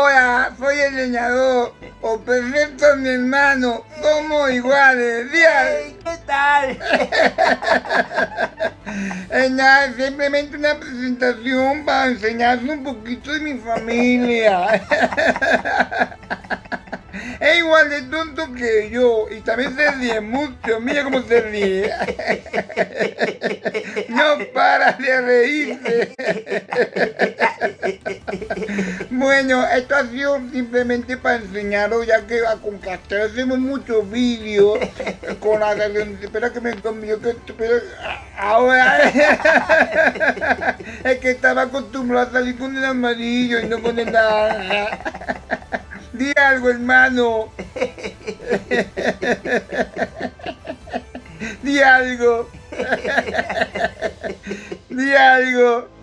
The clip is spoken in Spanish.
Ahora soy el leñador, o perfecto a mi hermano, somos iguales, días. ¿Qué tal? Nada, simplemente una presentación para enseñarles un poquito de mi familia. Es igual de tonto que yo, y también se ríe mucho, mira cómo se ríe. No para de reírse. Bueno, esto ha sido simplemente para enseñaros, ya que con Castel hacemos muchos vídeos con la canción. Espera que me conmigo, que ahora es que estaba acostumbrado a salir con el amarillo y no con el naranja. Di algo, hermano. Di algo. Di algo.